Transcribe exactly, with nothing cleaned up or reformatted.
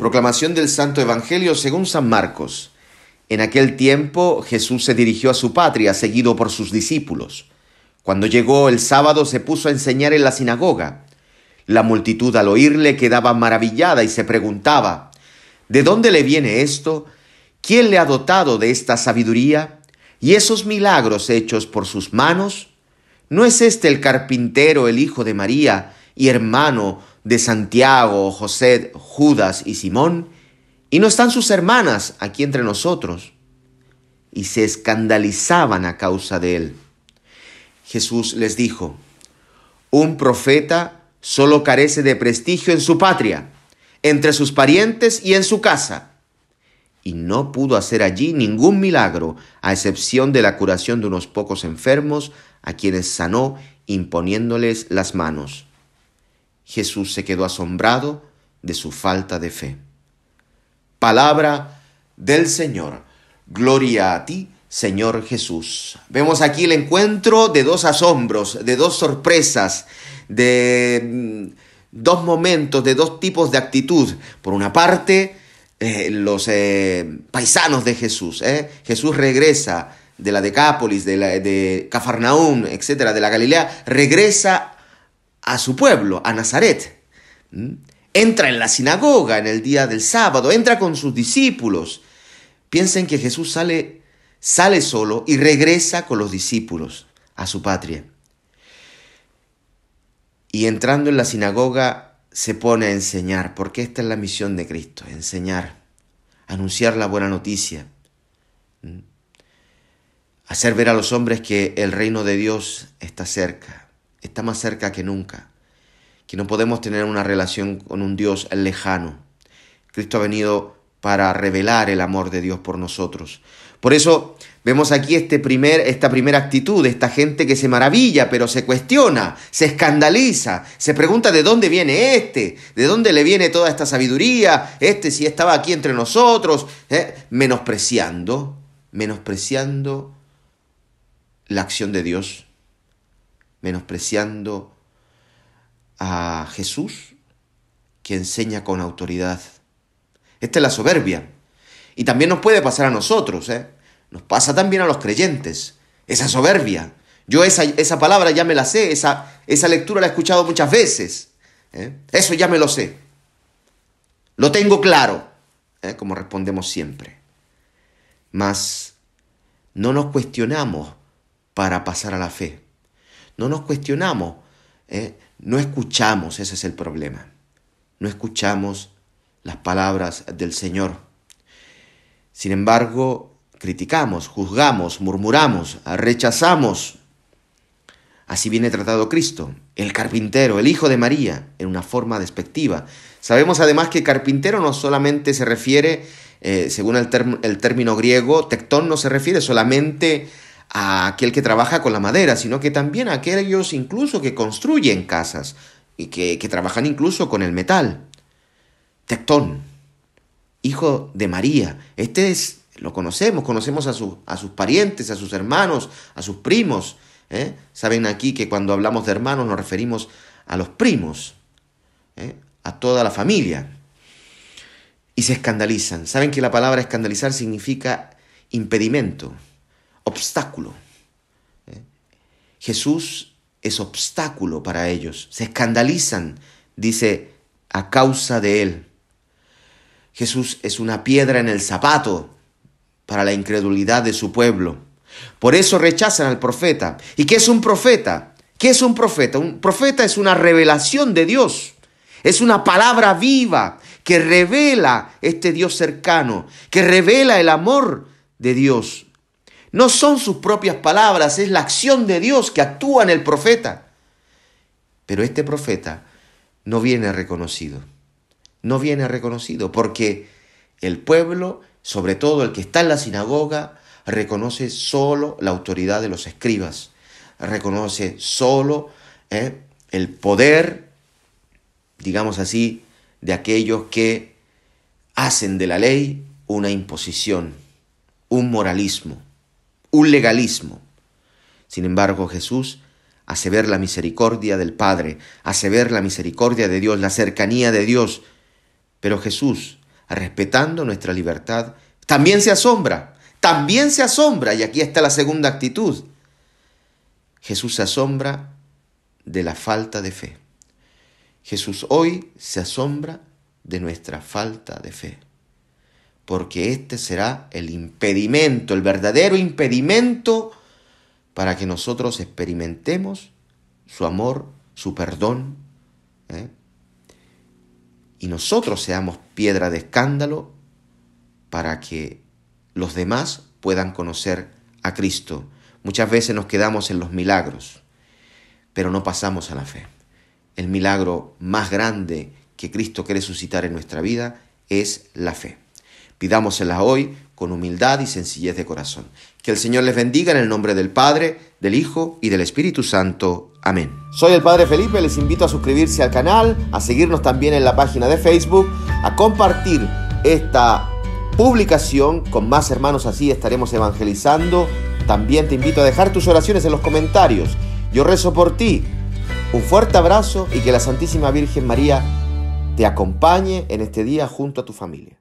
Proclamación del Santo Evangelio según San Marcos. En aquel tiempo Jesús se dirigió a su patria, seguido por sus discípulos. Cuando llegó el sábado se puso a enseñar en la sinagoga. La multitud al oírle quedaba maravillada y se preguntaba, ¿de dónde le viene esto? ¿Quién le ha dotado de esta sabiduría? ¿Y esos milagros hechos por sus manos? ¿No es este el carpintero, el hijo de María, y hermano de Santiago, José, Judas y Simón? ¿Y no están sus hermanas aquí entre nosotros? Y se escandalizaban a causa de él. Jesús les dijo, un profeta solo carece de prestigio en su patria, entre sus parientes y en su casa. Y no pudo hacer allí ningún milagro, a excepción de la curación de unos pocos enfermos, a quienes sanó imponiéndoles las manos. Jesús se quedó asombrado de su falta de fe. Palabra del Señor. Gloria a ti, Señor Jesús. Vemos aquí el encuentro de dos asombros, de dos sorpresas, de dos momentos, de dos tipos de actitud. Por una parte, eh, los eh, paisanos de Jesús. Eh. Jesús regresa de la Decápolis, de, la, de Cafarnaún, etcétera, de la Galilea, regresa a su pueblo, a Nazaret. Entra en la sinagoga en el día del sábado, entra con sus discípulos. Piensen que Jesús sale, sale solo y regresa con los discípulos a su patria. Y entrando en la sinagoga se pone a enseñar, porque esta es la misión de Cristo, enseñar, anunciar la buena noticia, hacer ver a los hombres que el reino de Dios está cerca. Está más cerca que nunca, que no podemos tener una relación con un Dios lejano. Cristo ha venido para revelar el amor de Dios por nosotros. Por eso vemos aquí este primer, esta primera actitud, esta gente que se maravilla, pero se cuestiona, se escandaliza, se pregunta de dónde viene este, de dónde le viene toda esta sabiduría, este si estaba aquí entre nosotros, ¿eh? menospreciando, menospreciando la acción de Dios, menospreciando a Jesús, que enseña con autoridad. Esta es la soberbia. Y también nos puede pasar a nosotros, ¿eh? Nos pasa también a los creyentes. Esa soberbia. Yo esa, esa palabra ya me la sé, esa, esa lectura la he escuchado muchas veces. ¿eh? Eso ya me lo sé. Lo tengo claro, ¿eh? como respondemos siempre. Mas no nos cuestionamos para pasar a la fe. No nos cuestionamos, ¿eh? no escuchamos, ese es el problema. No escuchamos las palabras del Señor. Sin embargo, criticamos, juzgamos, murmuramos, rechazamos. Así viene tratado Cristo, el carpintero, el hijo de María, en una forma despectiva. Sabemos además que carpintero no solamente se refiere, eh, según el, el término griego, tectón no se refiere solamente a... a aquel que trabaja con la madera, sino que también a aquellos incluso que construyen casas y que, que trabajan incluso con el metal. Tectón, hijo de María. Este es, lo conocemos, conocemos a, su, a sus parientes, a sus hermanos, a sus primos. ¿eh? Saben aquí que cuando hablamos de hermanos nos referimos a los primos, ¿eh? a toda la familia. Y se escandalizan. Saben que la palabra escandalizar significa impedimento. Obstáculo. ¿Eh? Jesús es obstáculo para ellos. Se escandalizan, dice, a causa de él. Jesús es una piedra en el zapato para la incredulidad de su pueblo. Por eso rechazan al profeta. ¿Y qué es un profeta? ¿Qué es un profeta? Un profeta es una revelación de Dios. Es una palabra viva que revela este Dios cercano, que revela el amor de Dios. No son sus propias palabras, es la acción de Dios que actúa en el profeta. Pero este profeta no viene reconocido. No viene reconocido porque el pueblo, sobre todo el que está en la sinagoga, reconoce solo la autoridad de los escribas. Reconoce solo eh, el poder, digamos así, de aquellos que hacen de la ley una imposición, un moralismo. Un legalismo. Sin embargo, Jesús hace ver la misericordia del Padre, hace ver la misericordia de Dios, la cercanía de Dios. Pero Jesús respetando nuestra libertad, también se asombra, también se asombra, y aquí está la segunda actitud. Jesús se asombra de la falta de fe. Jesús hoy se asombra de nuestra falta de fe, porque este será el impedimento, el verdadero impedimento para que nosotros experimentemos su amor, su perdón, ¿eh? y nosotros seamos piedra de escándalo para que los demás puedan conocer a Cristo. Muchas veces nos quedamos en los milagros, pero no pasamos a la fe. El milagro más grande que Cristo quiere suscitar en nuestra vida es la fe. Pidámosela hoy con humildad y sencillez de corazón. Que el Señor les bendiga en el nombre del Padre, del Hijo y del Espíritu Santo. Amén. Soy el Padre Felipe, les invito a suscribirse al canal, a seguirnos también en la página de Facebook, a compartir esta publicación con más hermanos, así estaremos evangelizando. También te invito a dejar tus oraciones en los comentarios. Yo rezo por ti. Un fuerte abrazo y que la Santísima Virgen María te acompañe en este día junto a tu familia.